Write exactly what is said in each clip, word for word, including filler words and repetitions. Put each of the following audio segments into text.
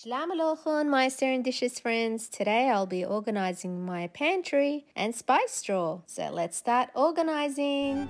Shlama lokhon, my Assyrian dishes friends. Today I'll be organizing my pantry and spice drawer. So let's start organizing.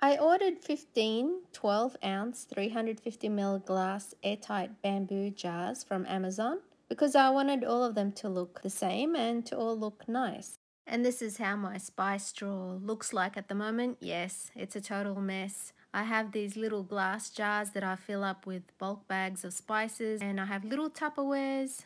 I ordered fifteen twelve ounce three hundred fifty milliliter glass airtight bamboo jars from Amazon, because I wanted all of them to look the same and to all look nice. And this is how my spice drawer looks like at the moment. Yes, it's a total mess. I have these little glass jars that I fill up with bulk bags of spices, and I have little Tupperwares.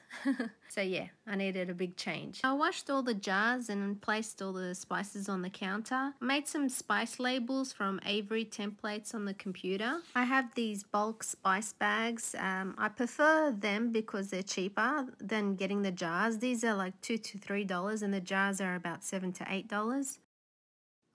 So yeah, I needed a big change. I washed all the jars and placed all the spices on the counter. I made some spice labels from Avery templates on the computer. I have these bulk spice bags. Um, I prefer them because they're cheaper than getting the jars. These are like two to three dollars, and the jars are about seven to eight dollars.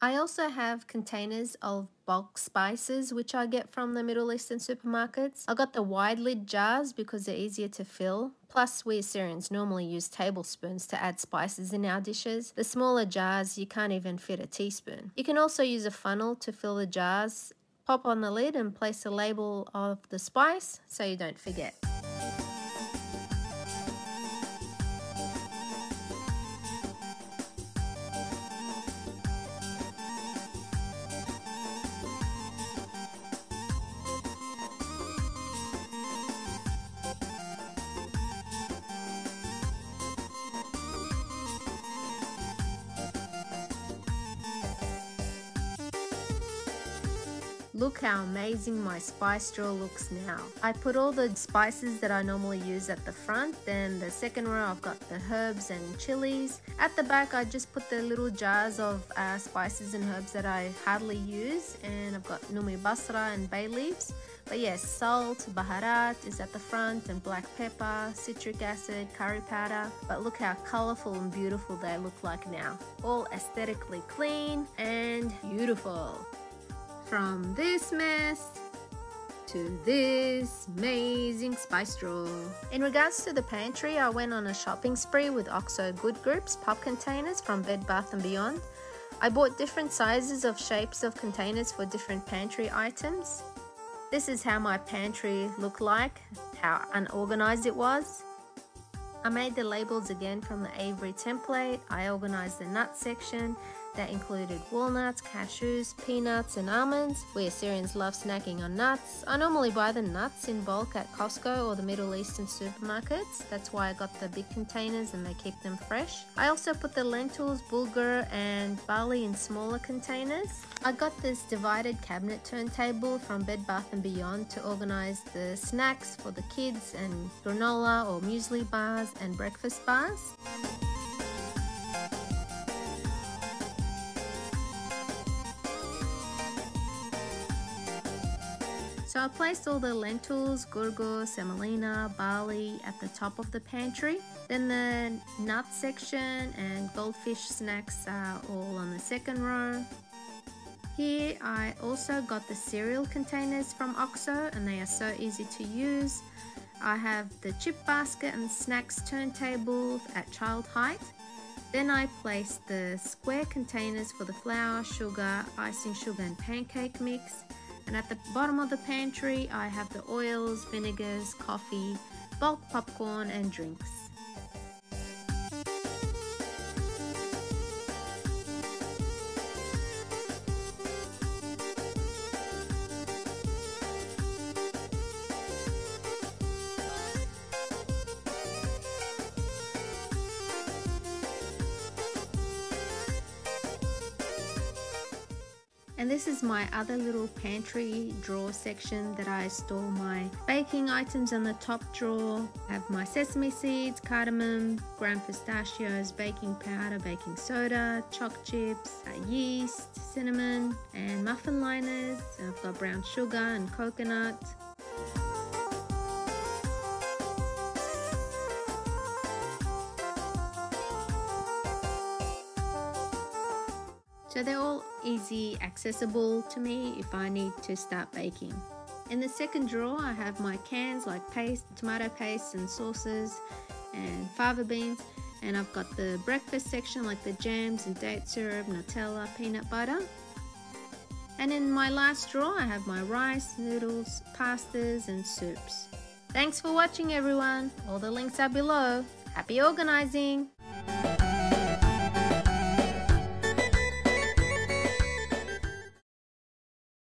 I also have containers of bulk spices, which I get from the Middle Eastern supermarkets. I got the wide lid jars because they're easier to fill. Plus, we Assyrians normally use tablespoons to add spices in our dishes. The smaller jars, you can't even fit a teaspoon. You can also use a funnel to fill the jars. Pop on the lid and place a label of the spice so you don't forget. Look how amazing my spice drawer looks now. I put all the spices that I normally use at the front, then the second row I've got the herbs and chilies. At the back I just put the little jars of uh, spices and herbs that I hardly use, and I've got numi basra and bay leaves. But yes, salt, baharat is at the front, and black pepper, citric acid, curry powder. But look how colourful and beautiful they look like now. All aesthetically clean and beautiful. From this mess to this amazing spice drawer. In regards to the pantry, I went on a shopping spree with OXO Good Grips pop containers from Bed Bath and Beyond. I bought different sizes of shapes of containers for different pantry items. This is how my pantry looked like, how unorganized it was. I made the labels again from the Avery template. I organized the nut section that included walnuts, cashews, peanuts and almonds. We Assyrians love snacking on nuts. I normally buy the nuts in bulk at Costco or the Middle Eastern supermarkets. That's why I got the big containers and they keep them fresh. I also put the lentils, bulgur and barley in smaller containers. I got this divided cabinet turntable from Bed Bath and Beyond to organize the snacks for the kids and granola or muesli bars and breakfast bars. So I placed all the lentils, gurgur, semolina, barley at the top of the pantry. Then the nut section and goldfish snacks are all on the second row. Here I also got the cereal containers from OXO, and they are so easy to use. I have the chip basket and snacks turntable at child height. Then I placed the square containers for the flour, sugar, icing sugar and pancake mix. And at the bottom of the pantry I have the oils, vinegars, coffee, bulk popcorn and drinks. And this is my other little pantry drawer section that I store my baking items on the top drawer. I have my sesame seeds, cardamom, ground pistachios, baking powder, baking soda, choc chips, yeast, cinnamon and muffin liners. I've got brown sugar and coconut. So they're all easy, accessible to me if I need to start baking. In the second drawer I have my cans like paste, tomato paste and sauces and fava beans. And I've got the breakfast section, like the jams and date syrup, Nutella, peanut butter. And in my last drawer, I have my rice, noodles, pastas, and soups. Thanks for watching, everyone. All the links are below. Happy organizing!